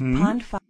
Pond 5.